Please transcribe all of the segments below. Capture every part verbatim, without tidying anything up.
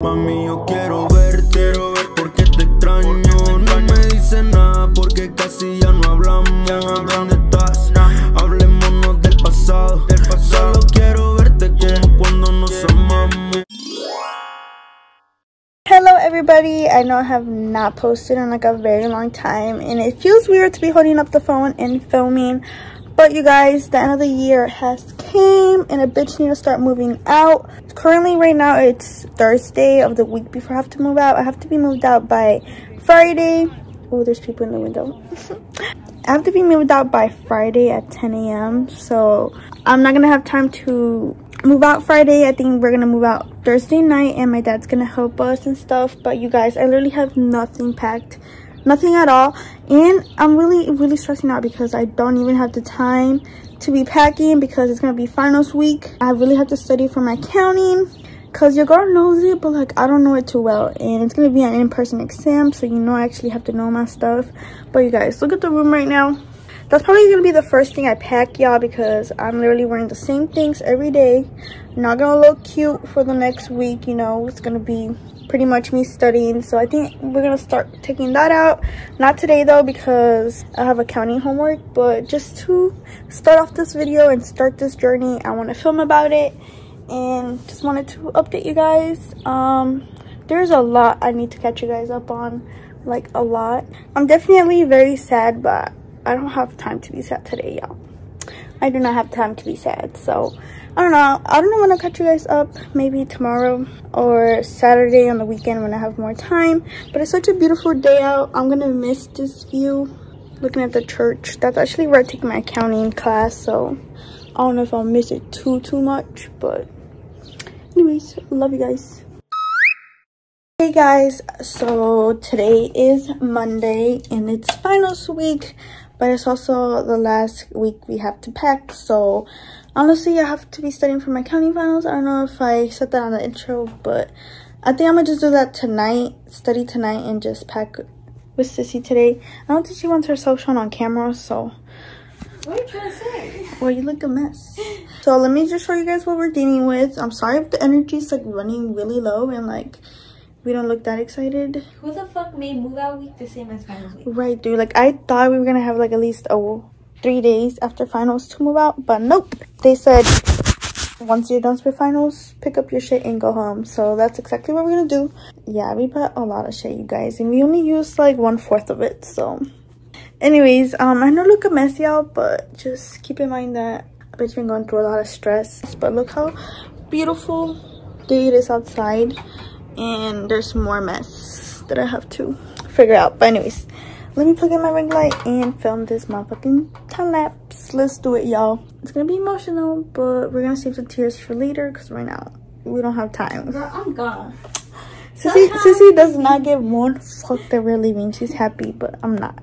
Mami, yo quiero verte, quiero ver porque te extraño. No me dices nada porque casi ya no hablamos. ¿Dónde estás? Hablémonos del pasado. Solo quiero verte como cuando nos amamos. Hello everybody, I know I have not posted in like a very long time, and it feels weird to be holding up the phone and filming. But you guys, the end of the year has came and a bitch need to start moving out. Currently right now it's Thursday of the week before I have to move out. I have to be moved out by Friday. Oh, there's people in the window. I have to be moved out by Friday at ten A M So I'm not gonna have time to move out Friday. I think we're gonna move out Thursday night and my dad's gonna help us and stuff. But you guys, I literally have nothing packed. Nothing at all, and I'm really really stressing out because I don't even have the time to be packing because it's gonna be finals week. I really have to study for my accounting because your girl knows it, but like I don't know it too well, and it's gonna be an in-person exam, so you know I actually have to know my stuff. But you guys, look at the room right now. That's probably gonna be the first thing I pack, y'all, because I'm literally wearing the same things every day. I'm not gonna look cute for the next week, you know. It's gonna be pretty much me studying, so I think we're gonna start taking that out. Not today though, because I have accounting homework, but just to start off this video and start this journey, I want to film about it and just wanted to update you guys. Um there's a lot I need to catch you guys up on, like a lot. I'm definitely very sad, but I don't have time to be sad today, y'all. I do not have time to be sad. So I don't know. I don't know when I'll catch you guys up. Maybe tomorrow or Saturday on the weekend when I have more time. But it's such a beautiful day out. I'm gonna miss this view. Looking at the church. That's actually where I take my accounting class. So I don't know if I'll miss it too too much. But anyways, love you guys. Hey guys. So today is Monday and it's finals week. But it's also the last week we have to pack. So honestly, I have to be studying for my accounting finals. I don't know if I said that on the intro, but I think I'm gonna just do that tonight. Study tonight and just pack with Sissy today. I don't think she wants herself shown on camera, so. What are you trying to say? Well, you look a mess. So let me just show you guys what we're dealing with. I'm sorry if the energy's like running really low and like we don't look that excited. Who the fuck made move out week the same as finals week? Right, dude. Like, I thought we were gonna have like at least oh three days after finals to move out, but nope. They said once you're done with finals, pick up your shit and go home. So that's exactly what we're gonna do. Yeah, we bought a lot of shit, you guys, and we only used like one fourth of it. So, anyways, um, I know look a messy out, but just keep in mind that I've been going through a lot of stress. But look how beautiful day it is outside. And there's more mess that I have to figure out. But anyways, let me plug in my ring light and film this motherfucking time lapse. Let's do it, y'all. It's gonna be emotional, but we're gonna save the tears for later because right now we don't have time. Girl, I'm gone. Sissy, Sissy does not give one fuck that we're leaving. She's happy, but I'm not.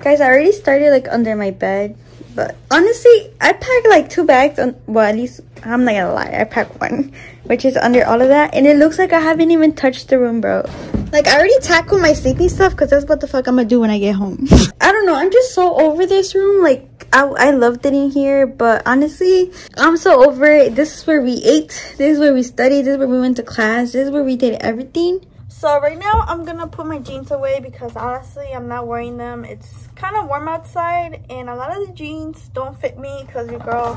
Guys, I already started like under my bed, but honestly, I packed like two bags. On, well, at least I'm not gonna lie, I packed one, which is under all of that, and it looks like I haven't even touched the room, bro. Like, I already tackled my sleeping stuff because that's what the fuck I'm gonna do when I get home. I don't know, I'm just so over this room. Like, I, I loved it in here, but honestly, I'm so over it. This is where we ate, this is where we studied, this is where we went to class, this is where we did everything. So right now, I'm gonna put my jeans away because honestly, I'm not wearing them. It's kind of warm outside, and a lot of the jeans don't fit me because your girl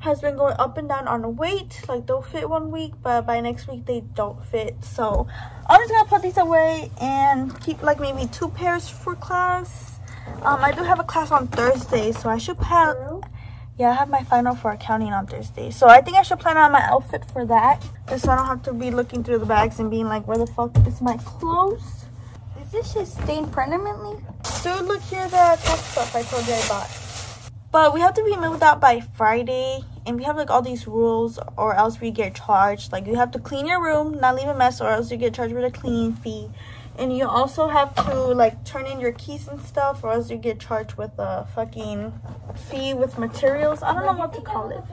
has been going up and down on the weight. Like, they'll fit one week, but by next week they don't fit. So I'm just gonna put these away and keep like maybe two pairs for class. um I do have a class on Thursday, so I should pack. Yeah, I have my final for accounting on Thursday, so I think I should plan out my outfit for that, so I don't have to be looking through the bags and being like, where the fuck is my clothes? Is this shit stained permanently? Dude, look here, the top stuff I told you I bought. But we have to be moved out by Friday, and we have like all these rules or else we get charged. Like, you have to clean your room, not leave a mess, or else you get charged with a cleaning fee. And you also have to like turn in your keys and stuff, or else you get charged with a fucking fee with materials. I don't know what to call it.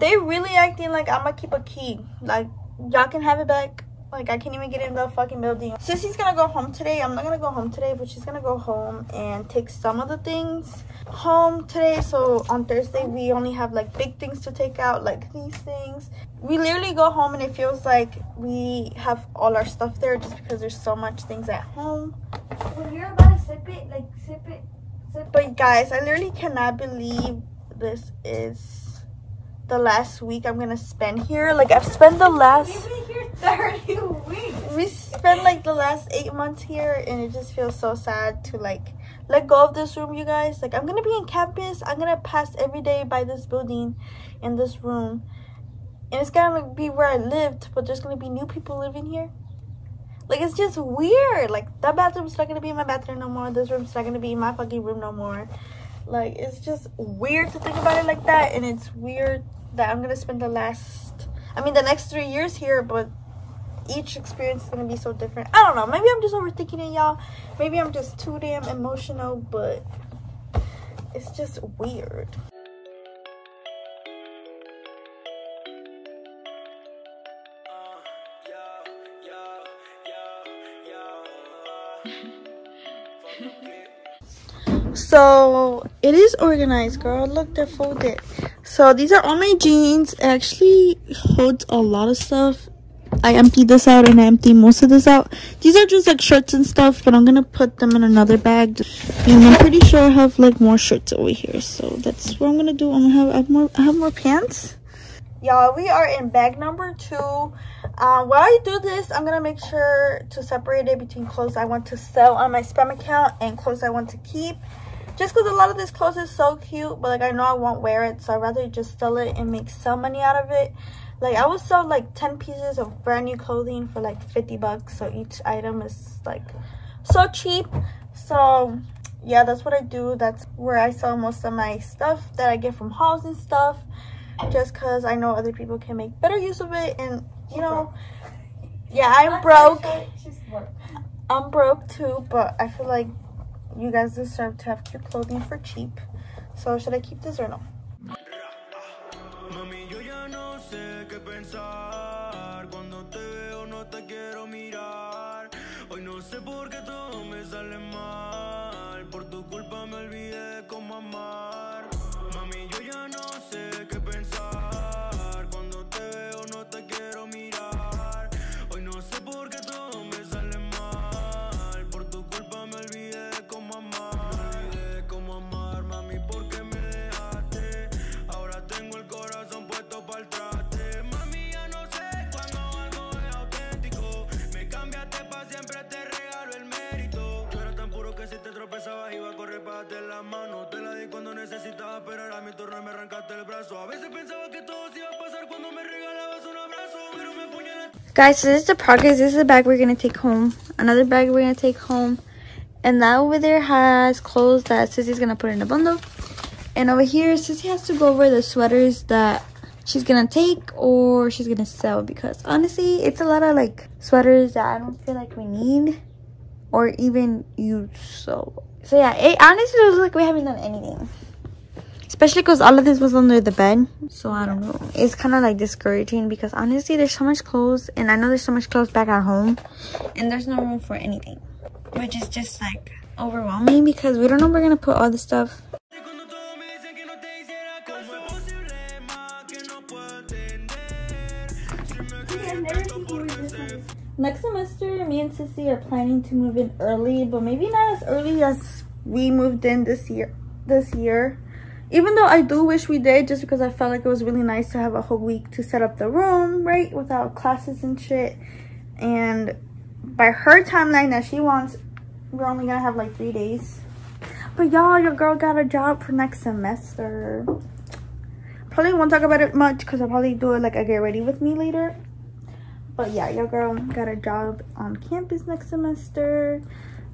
They really acting like I'm gonna keep a key. Like, y'all can have it back, Like, I can't even get in the fucking building. Sissy's gonna go home today. I'm not gonna go home today, but she's gonna go home and take some of the things home today. So on Thursday, we only have like big things to take out, like these things. We literally go home and it feels like we have all our stuff there just because there's so much things at home. When you're about to sip it, like sip it, sip it. But guys, I literally cannot believe this is the last week I'm gonna spend here. Like, I've spent the last... thirty weeks. We spent like the last eight months here, and it just feels so sad to like let go of this room, you guys. Like, I'm gonna be in campus. I'm gonna pass every day by this building and this room, and it's gonna be where I lived, but there's gonna be new people living here. Like, it's just weird. Like, that bathroom's not gonna be in my bathroom no more. This room's not gonna be in my fucking room no more. Like, it's just weird to think about it like that, and it's weird that I'm gonna spend the last I mean the next three years here, but each experience is going to be so different. I don't know. Maybe I'm just overthinking it, y'all. Maybe I'm just too damn emotional, but it's just weird. So, it is organized, girl. Look, they're folded. So, these are all my jeans. It actually holds a lot of stuff. I emptied this out and I emptied most of this out. These are just like shirts and stuff, but I'm gonna put them in another bag. And I'm pretty sure I have like more shirts over here, so that's what I'm gonna do. I'm gonna have, I have more. I have more pants. Y'all, we are in bag number two. Uh, while I do this, I'm gonna make sure to separate it between clothes I want to sell on my spam account and clothes I want to keep. Just because a lot of this clothes is so cute, but like I know I won't wear it, so I'd rather just sell it and make some money out of it. Like, I would sell like ten pieces of brand new clothing for like fifty bucks. So each item is like so cheap. So yeah, that's what I do. That's where I sell most of my stuff that I get from hauls and stuff. Just because I know other people can make better use of it. And you know, yeah, I'm broke. I'm broke too, but I feel like you guys deserve to have cute clothing for cheap. So should I keep this or no? Guys, so this is the progress. This is the bag we're gonna take home. Another bag we're gonna take home. And that over there has clothes that Sissy's gonna put in a bundle. And over here, Sissy has to go over the sweaters that she's gonna take or she's gonna sell, because honestly, it's a lot of like sweaters that I don't feel like we need or even use. So, so yeah, it honestly looks like we haven't done anything. Especially because all of this was under the bed. So, I don't know. It's kind of, like, discouraging. Because, honestly, there's so much clothes. And I know there's so much clothes back at home. And there's no room for anything. Which is just, like, overwhelming. Because we don't know where we're going to put all this stuff. Next semester, me and Sissy are planning to move in early. But maybe not as early as we moved in this year. This year. Even though I do wish we did, just because I felt like it was really nice to have a whole week to set up the room, right? Without classes and shit. And by her timeline that she wants, we're only gonna have like three days. But y'all, your girl got a job for next semester. Probably won't talk about it much because I'll probably do it like a get ready with me later. But yeah, your girl got a job on campus next semester.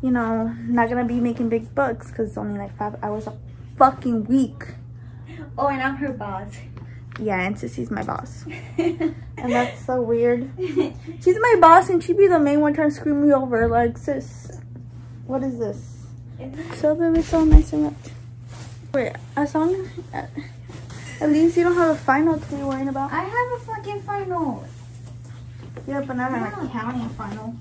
You know, not gonna be making big bucks because it's only like five hours a fucking week. Oh, and I'm her boss. Yeah, and Sissy's my boss. And that's so weird. She's my boss and she'd be the main one trying to screw me over. Like, sis, what is this? So baby, it's all nice and much. Wait, as long as at least you don't have a final to be worrying about. I have a fucking final. Yeah, but not in a county final.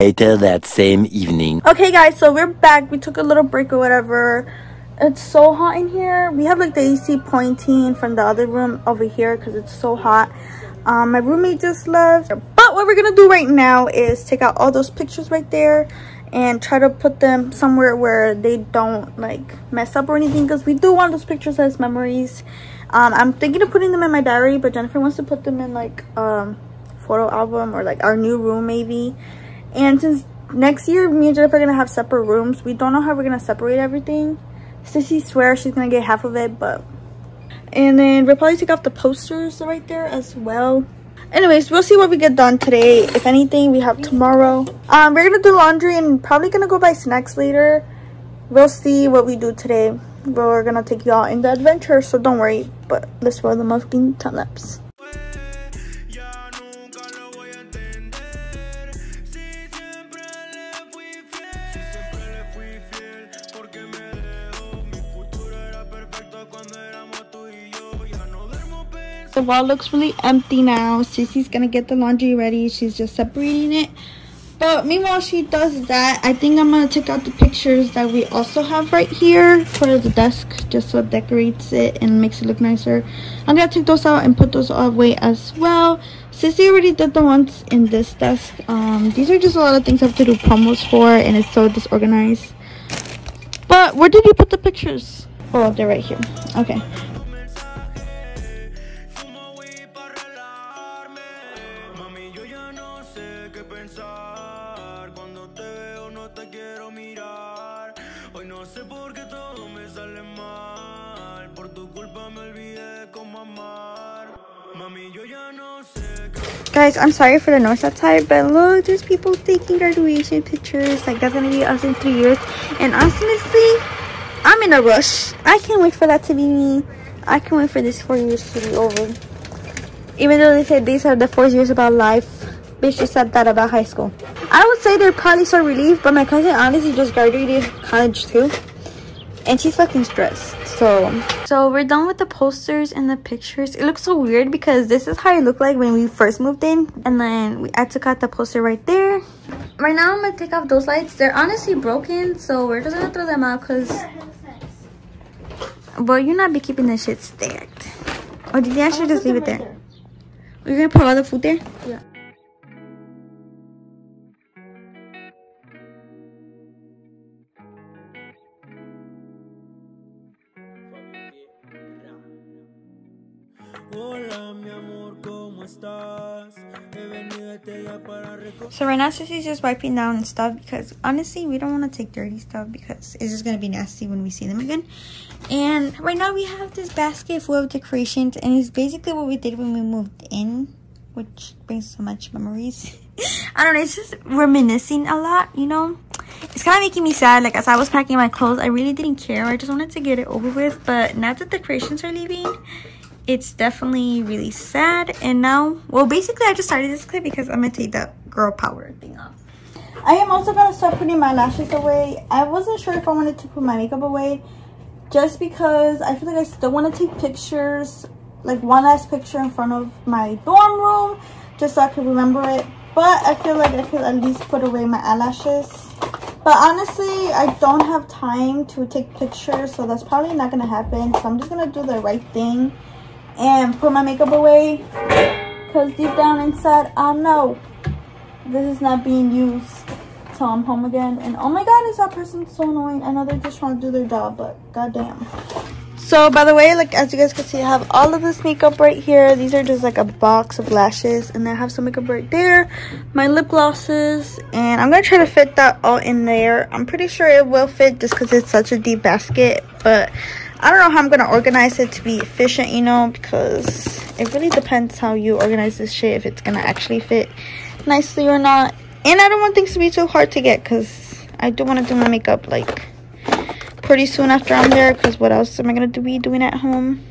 Later that same evening. Okay guys, so we're back. We took a little break or whatever. It's so hot in here. We have like the A C pointing from the other room over here because it's so hot. Um, my roommate just left. But what we're gonna do right now is take out all those pictures right there and try to put them somewhere where they don't like mess up or anything, because we do want those pictures as memories. Um, I'm thinking of putting them in my diary, but Jennifer wants to put them in like um photo album or like our new room maybe. And since next year me and Jennifer are gonna have separate rooms, we don't know how we're gonna separate everything. Sissy swears she's gonna get half of it, but and then we'll probably take off the posters right there as well. Anyways, we'll see what we get done today. If anything, we have tomorrow. Um we're gonna do laundry and probably gonna go buy snacks later. We'll see what we do today. We're gonna take y'all in the adventure, so don't worry, but let's roll the motherfucking time lapse. The wall looks really empty now. Sissy's gonna get the laundry ready. She's just separating it. But meanwhile she does that, I think I'm gonna take out the pictures that we also have right here for the desk, just so it decorates it and makes it look nicer. I'm gonna take those out and put those away as well. Sissy already did the ones in this desk. Um, these are just a lot of things I have to do promos for, and it's so disorganized. But where did you put the pictures? Oh, they're right here. Okay. Guys, I'm sorry for the noise outside, but look, there's people taking graduation pictures. Like, that's gonna be us in three years. And honestly, I'm in a rush. I can't wait for that to be me. I can't wait for these four years to be over. Even though they said these are the four years about life, bitch, they said that about high school. I would say they're probably so relieved, but my cousin honestly just graduated college too. And she's fucking stressed. So so we're done with the posters and the pictures. It looks so weird because this is how it looked like when we first moved in. And then we, I took out the poster right there. Right now I'm going to take off those lights. They're honestly broken, so we're just going to throw them out because... But you're not be keeping that shit stacked. Or did you actually just leave it there? there? You're going to put all the food there? Yeah. So right now Sissy's just wiping down and stuff because honestly we don't want to take dirty stuff because it's just going to be nasty when we see them again. And right now we have this basket full of decorations, and it's basically what we did when we moved in, which brings so much memories. I don't know, it's just reminiscing a lot, you know. It's kind of making me sad. Like, as I was packing my clothes, I really didn't care. I just wanted to get it over with. But now that the decorations are leaving, it's definitely really sad. And now, well, basically I just started this clip because I'm gonna take that girl power thing off. I am also gonna start putting my lashes away. I wasn't sure if I wanted to put my makeup away just because I feel like I still want to take pictures, like one last picture in front of my dorm room, just so I could remember it. But I feel like I could at least put away my eyelashes. But honestly, I don't have time to take pictures, so that's probably not gonna happen. So I'm just gonna do the right thing and put my makeup away, because deep down inside I know this is not being used till I'm home again. And oh my god, is that person so annoying? I know they're just trying to do their job, but goddamn. So by the way, like as you guys can see, I have all of this makeup right here. These are just like a box of lashes, and I have some makeup right there, my lip glosses, and I'm gonna try to fit that all in there. I'm pretty sure it will fit just because it's such a deep basket, but I don't know how I'm gonna organize it to be efficient, you know, because it really depends how you organize this shit, if it's gonna actually fit nicely or not. And I don't want things to be too hard to get, because I do want to do my makeup like pretty soon after I'm there, because what else am I gonna do, be doing at home?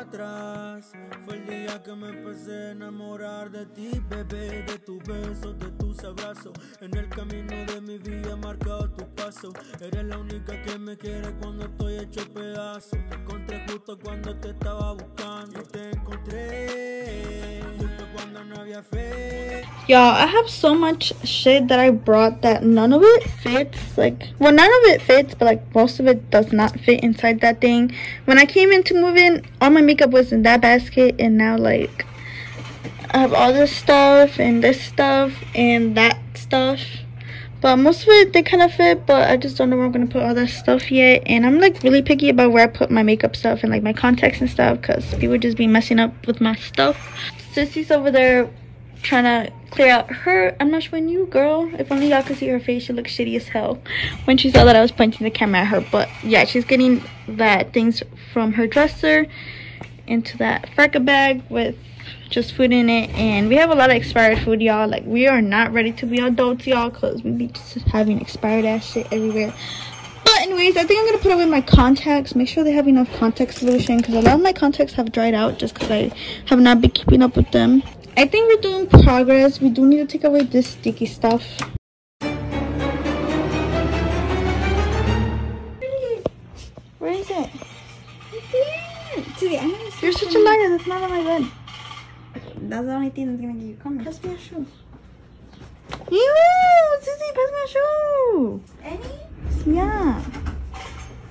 atrás. Fue el día que me empecé a enamorar de ti, bebé, de tus besos, de tus abrazos. En el camino de mi vida he marcado tu paso. Eres la única que me quiere cuando estoy hecho pedazo. Te encontré justo cuando te estaba buscando. Yo te encontré justo cuando no había fe. Y'all, I have so much shit that I brought that none of it fits. Like, well, none of it fits, but like most of it does not fit inside that thing. When I came into moving, all my makeup was in that basket, and now like I have all this stuff and this stuff and that stuff. But most of it they kind of fit, but I just don't know where I'm gonna put all that stuff yet. And I'm like really picky about where I put my makeup stuff and like my contacts and stuff, because people just be messing up with my stuff. Sissy's over there trying to clear out her, I'm not showing you, girl. If only y'all could see her face, she looks shitty as hell when she saw that I was pointing the camera at her. But yeah, she's getting that things from her dresser into that Freca bag with just food in it. And we have a lot of expired food, y'all. Like, we are not ready to be adults, y'all, because we be just having expired ass shit everywhere. But anyways, I think I'm gonna put away my contacts, make sure they have enough contact solution, because a lot of my contacts have dried out just because I have not been keeping up with them. I think we're doing progress. We do need to take away this sticky stuff. Where is it? Dude, I'm gonna You're such a liar. That's not on my bed. That's the only thing that's gonna get you coming. Pass me your shoe. Ew! Sissy, pass me your shoe! Any? Yeah.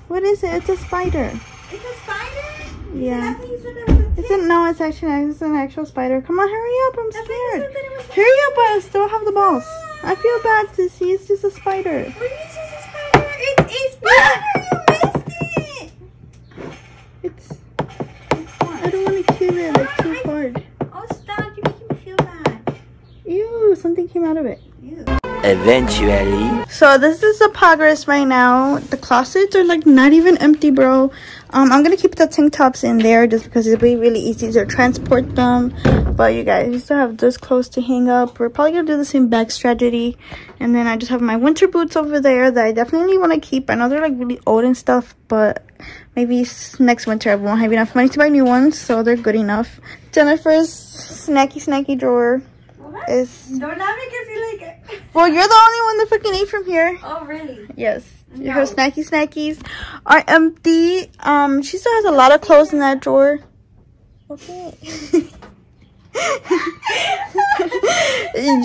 What is it? It's a spider. It's a spider? Yeah. It's a, no, it's actually it's an actual spider. Come on, hurry up. I'm scared. Hurry up, I still have the balls. I feel bad, Sissy. It's just a spider. What is this, a spider? It's a spider! You missed it! It's... it's I don't want to kill it. It's too hard. Oh, stop. You're making me feel bad. Ew, something came out of it. Ew. Eventually. So this is the progress right now. The closets are like not even empty, bro. um I'm gonna keep the tank tops in there just because it'll be really easy to transport them. But you guys, we still have this clothes to hang up. We're probably gonna do the same bag strategy. And then I just have my winter boots over there that I definitely want to keep. I know they're like really old and stuff, but maybe next winter I won't have enough money to buy new ones, so they're good enough. Jennifer's snacky snacky drawer is don't laugh because you like it. Well, you're the only one that fucking ate from here. Oh, really? Yes. No. Her snacky snackies are empty. Um, she still has a lot of clothes in that drawer. Okay.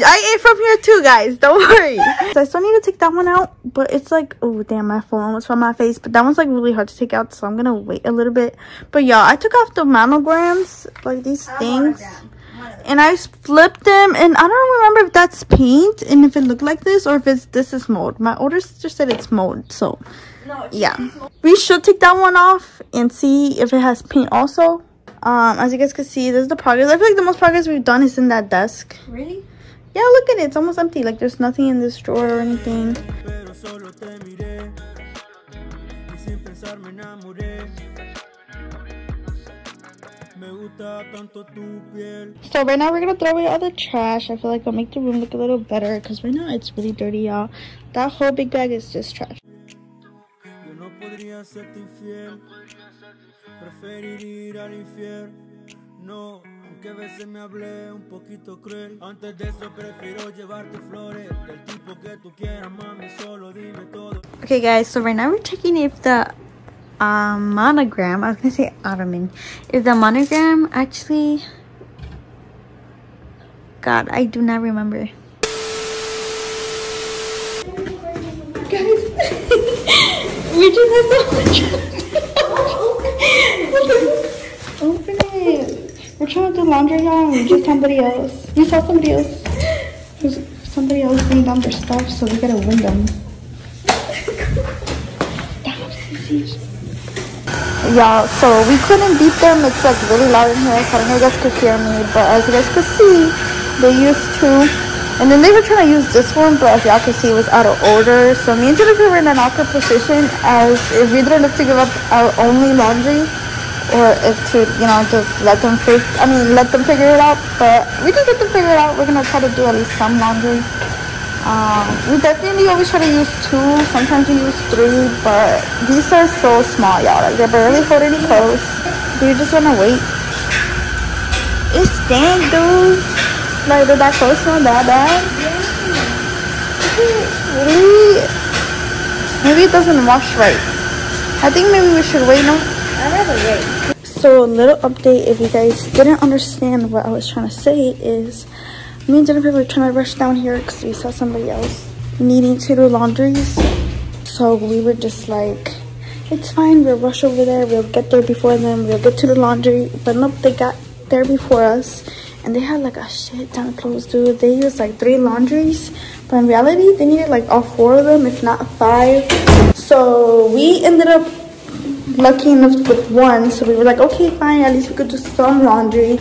I ate from here too, guys. Don't worry. So I still need to take that one out, but it's like, oh damn, my phone was from my face. But that one's like really hard to take out, so I'm gonna wait a little bit. But y'all, I took off the mammograms, like these I things. And I flipped them, and I don't remember if that's paint and if it looked like this or if it's this is mold. My older sister said it's mold, so no, yeah, mold. We should take that one off and see if it has paint also. Um as you guys can see, this is the progress. I feel like the most progress we've done is in that desk. Really? Yeah, look at it, it's almost empty. Like, there's nothing in this drawer or anything. So right now we're gonna throw away all the trash. I feel like it'll make the room look a little better, because right now it's really dirty, y'all. That whole big bag is just trash. Que a veces me hablé un poquito cruel. Antes de eso prefiero llevarte flores del tipo que tú quieras, mami, solo dime todo. Okay guys, so right now we're checking if the um, monogram, I was gonna say ottoman, if the monogram actually, God, I do not remember. Guys, we just have to we're trying to do laundry, y'all, and just somebody else. We saw somebody else. There's somebody else laying down their stuff, so we gotta win them. Y'all, so we couldn't beat them. It's like really loud in here. I don't know if you guys could hear me, but as you guys could see, they used two. And then they were trying to use this one, but as y'all could see, it was out of order. So me and Jennifer were in an awkward position as if we didn't have to give up our only laundry, or if to, you know, just let them fig I mean, let them figure it out. But we just let them figure it out. We're going to try to do at least some laundry. Um, we definitely always try to use two. Sometimes we use three. But these are so small, y'all. Like, they barely hold any clothes. Do you just wanna wait? It's stank, dude. Like, did that first one that bad? Yeah. Really? Maybe it doesn't wash right. I think maybe we should wait now. I'd rather wait. So, a little update, if you guys didn't understand what I was trying to say, is me and Jennifer were trying to rush down here because we saw somebody else needing to do laundries. So we were just like, it's fine, we'll rush over there, we'll get there before them, we'll get to the laundry. But nope, they got there before us, and they had like a shit ton of clothes, dude. They used like three laundries, but in reality they needed like all four of them, if not five. So we ended up lucky enough with one, so we were like, okay, fine, at least we could do some laundry.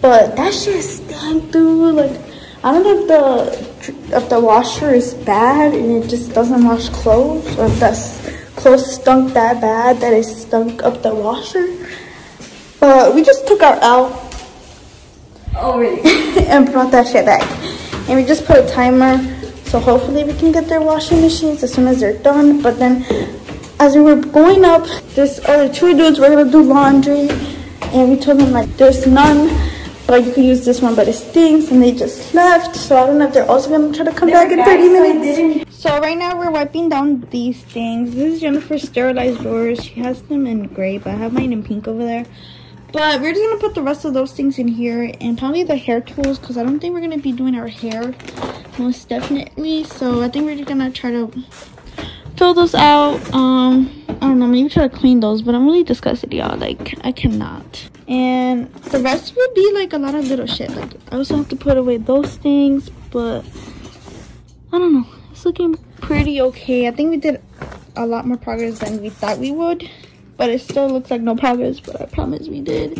But that shit stank, dude. Like, I don't know if the if the washer is bad and it just doesn't wash clothes, or if the clothes stunk that bad that it stunk up the washer. But we just took our L. Oh, really? And brought that shit back. And we just put a timer, so hopefully we can get their washing machines as soon as they're done. But then, as we were going up, this other two dudes were gonna do laundry, and we told them, like, there's none. Like, you could use this one, but it stinks, and they just left. So I don't know if they're also gonna try to come back in thirty minutes. So right now we're wiping down these things. This is Jennifer's sterilized drawers. She has them in gray, but I have mine in pink over there. But we're just gonna put the rest of those things in here, and probably the hair tools, because I don't think we're gonna be doing our hair, most definitely. So I think we're just gonna try to fill those out. um I don't know, maybe try to clean those, but I'm really disgusted, y'all. Like, I cannot. And the rest will be like a lot of little shit. Like, I also have to put away those things, but I don't know, it's looking pretty okay. I think we did a lot more progress than we thought we would, but it still looks like no progress, but I promise we did.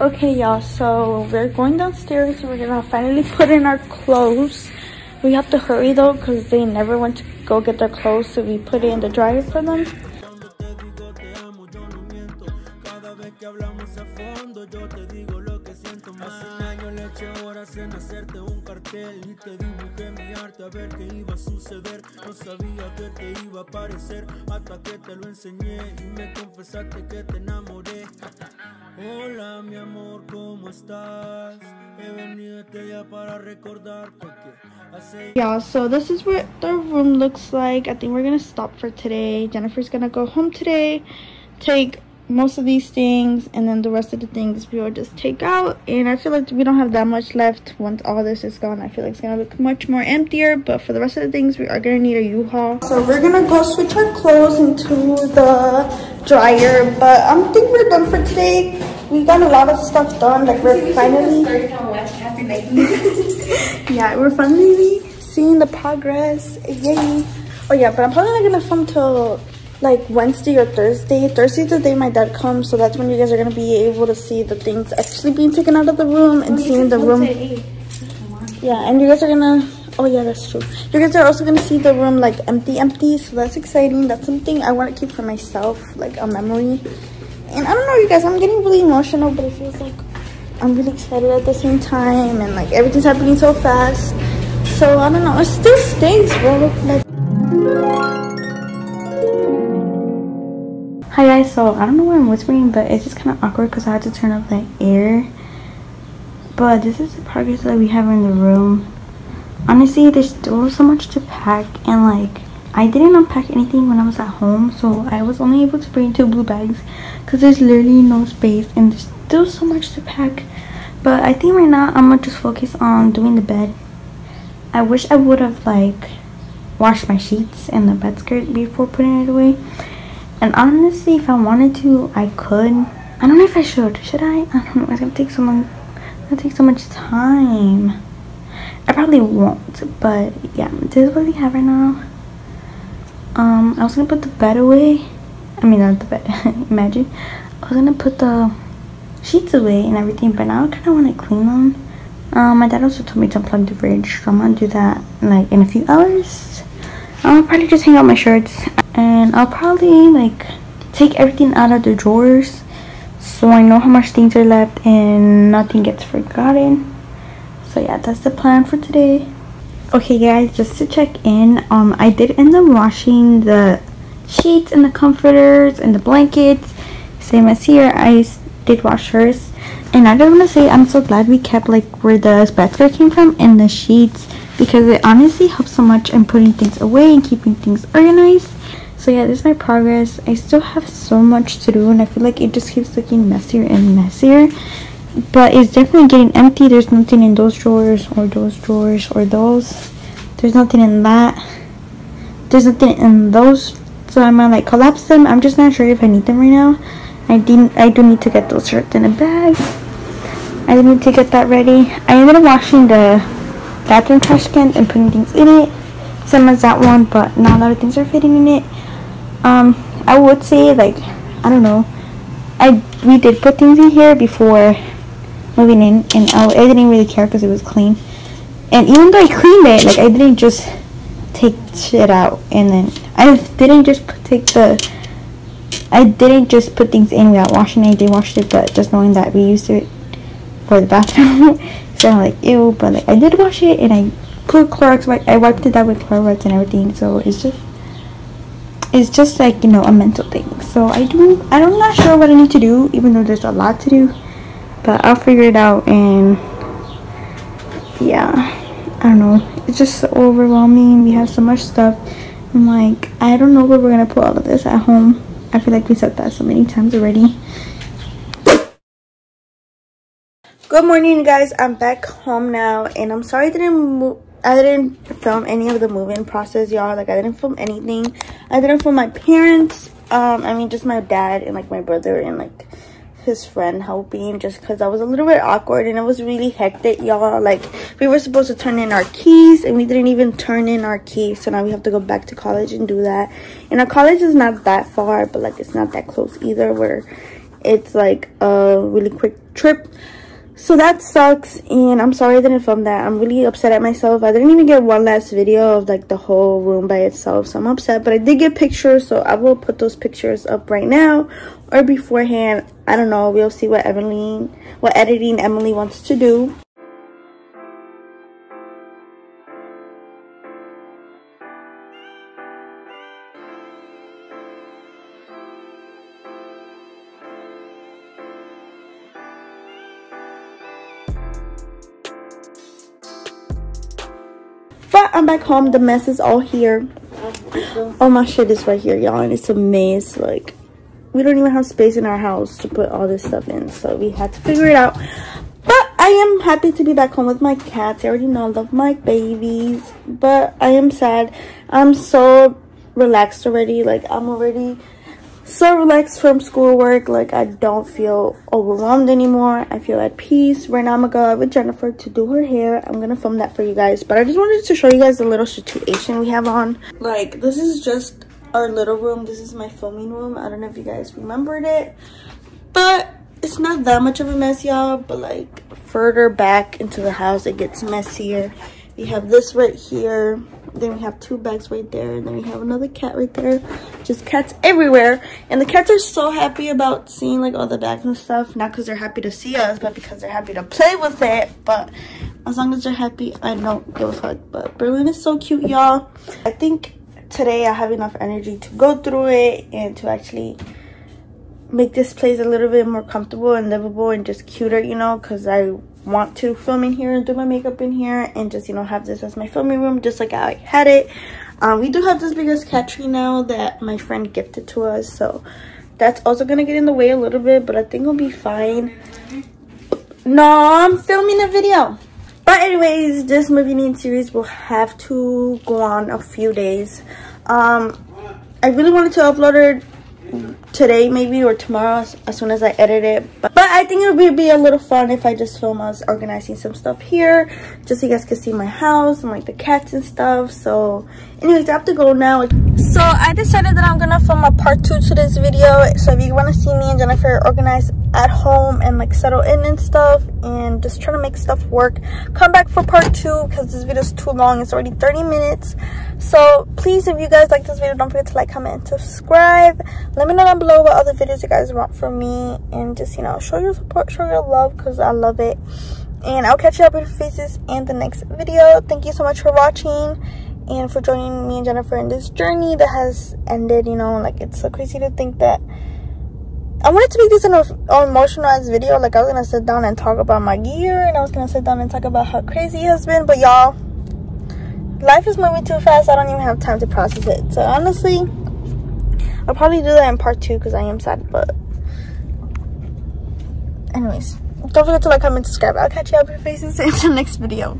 Okay, y'all, so we're going downstairs. We're gonna finally put in our clothes. We have to hurry though, because they never went to go get their clothes, so we put it in the dryer for them. Hola, mi amor, ¿cómo estás? He venido este día para recordarte que hace... Yeah, so this is what the room looks like. I think we're gonna stop for today. Jennifer's gonna go home today, take most of these things, and then the rest of the things we will just take out. And I feel like we don't have that much left. Once all this is gone, I feel like it's gonna look much more emptier. But for the rest of the things, we are gonna need a U-Haul. So we're gonna go switch our clothes into the dryer, but I um, think we're done for today. We got a lot of stuff done. Like, we're finally yeah we're finally seeing the progress. Yay. Oh yeah, but I'm probably not gonna film till like Wednesday or Thursday. Thursday's the day my dad comes, so that's when you guys are gonna be able to see the things actually being taken out of the room and oh, seeing the room. Yeah, and you guys are gonna, oh yeah, that's true. You guys are also gonna see the room like empty, empty. So that's exciting. That's something I want to keep for myself, like a memory. And I don't know, you guys, I'm getting really emotional, but it feels like I'm really excited at the same time, and like everything's happening so fast. So I don't know. It still stinks, bro. Like. Hi guys, so I don't know why I'm whispering, but it's just kind of awkward because I had to turn up the air. But this is the progress that we have in the room. Honestly, there's still so much to pack, and like, I didn't unpack anything when I was at home, so I was only able to bring two blue bags because there's literally no space, and there's still so much to pack. But I think right now I'm gonna just focus on doing the bed. I wish I would have like washed my sheets and the bed skirt before putting it away. And honestly, if I wanted to, I could. I don't know if I should. Should I? I don't know. It's gonna take so long. It's gonna take so much time. I probably won't. But yeah, this is what we have right now. Um, I was gonna put the bed away. I mean, not the bed. Imagine. I was gonna put the sheets away and everything, but now I kind of want to clean them. Um, my dad also told me to unplug the fridge, so I'm gonna do that like in a few hours. I'll probably just hang out my shirts. And I'll probably like take everything out of the drawers, so I know how much things are left and nothing gets forgotten. So yeah, that's the plan for today. Okay guys, just to check in, um I did end up washing the sheets and the comforters and the blankets, same as here. I did wash hers, and I just want to say I'm so glad we kept like where the spatula came from and the sheets, because it honestly helps so much in putting things away and keeping things organized. So yeah, this is my progress. I still have so much to do, and I feel like it just keeps looking messier and messier, but it's definitely getting empty. There's nothing in those drawers or those drawers or those. There's nothing in that. There's nothing in those. So I might like collapse them. I'm just not sure if I need them right now. I didn't. I do need to get those shirts in a bag. I need to get that ready. I ended up washing the bathroom trash can and putting things in it, same as that one, but not a lot of things are fitting in it. Um, I would say like I don't know. I we did put things in here before moving in, and I, I didn't really care because it was clean. And even though I cleaned it, like I didn't just take shit out, and then I didn't just take the I didn't just put things in without washing it. I did wash it, but just knowing that we used it for the bathroom, so I'm like ew. But like I did wash it, and I put Clorox. I wiped it out with Clorox and everything. So it's just it's just like, you know, a mental thing. So I do I don't, I'm not sure what I need to do, even though there's a lot to do. But I'll figure it out, and yeah, I don't know, it's just so overwhelming. We have so much stuff. I'm like, I don't know where we're gonna put all of this at home. I feel like we said that so many times already. Good morning guys, I'm back home now, and I'm sorry I didn't move I didn't film any of the move-in process, y'all. Like I didn't film anything. I didn't film my parents, um I mean just my dad and like my brother and like his friend helping, just because I was a little bit awkward and it was really hectic, y'all. Like we were supposed to turn in our keys and we didn't even turn in our keys, so now we have to go back to college and do that. And our college is not that far, but like it's not that close either, where it's like a really quick trip. So that sucks, and I'm sorry I didn't film that. I'm really upset at myself. I didn't even get one last video of like the whole room by itself, so I'm upset. But I did get pictures, so I will put those pictures up right now or beforehand. I don't know. We'll see what Emily, what editing Emily wants to do. I'm back home. The mess is all here. All my shit is right here, y'all, and it's a maze. Like we don't even have space in our house to put all this stuff in, so we had to figure it out. But I am happy to be back home with my cats. I already know I love my babies, but I am sad. I'm so relaxed already. Like I'm already so relaxed from schoolwork. Like I don't feel overwhelmed anymore. I feel at peace. Right now I'm gonna go out with Jennifer to do her hair. I'm gonna film that for you guys, but I just wanted to show you guys the little situation we have on. Like this is just our little room. This is my filming room. I don't know if you guys remembered it, but it's not that much of a mess, y'all. But like further back into the house it gets messier. We have this right here, then we have two bags right there, and then we have another cat right there. Just cats everywhere, and the cats are so happy about seeing like all the bags and stuff, not because they're happy to see us, but because they're happy to play with it. But as long as they're happy, I don't give a fuck. But Berlin is so cute, y'all. I think today I have enough energy to go through it and to actually make this place a little bit more comfortable and livable and just cuter, you know, because I want to film in here and do my makeup in here and just, you know, have this as my filming room just like I had it. Um we do have this biggest cat tree now that my friend gifted to us, so that's also gonna get in the way a little bit, but I think it'll be fine. No, I'm filming a video. But anyways, this moving in series will have to go on a few days. um I really wanted to upload it today maybe or tomorrow as soon as I edit it, but, but I think it would be a little fun if I just film us organizing some stuff here, just so you guys can see my house and like the cats and stuff. So anyways, I have to go now. So I decided that I'm gonna film a part two to this video, so if you want to see me and Jennifer organize at home and like settle in and stuff and just try to make stuff work, come back for part two, because this video is too long. It's already thirty minutes. So please, if you guys like this video, don't forget to like, comment, and subscribe. Let me know down below what other videos you guys want from me, and just, you know, show your support, show your love, because I love it. and I'll catch you up with faces in the next video. Thank you so much for watching and for joining me and Jennifer in this journey that has ended. You know, like, it's so crazy to think that I wanted to make this an emotionalized video. Like, I was gonna sit down and talk about my year, and I was gonna sit down and talk about how crazy it has been, but y'all, life is moving too fast. I don't even have time to process it. So honestly, I'll probably do that in part two because I am sad. But anyways, don't forget to like, comment, subscribe. I'll catch you up with your faces in the next video.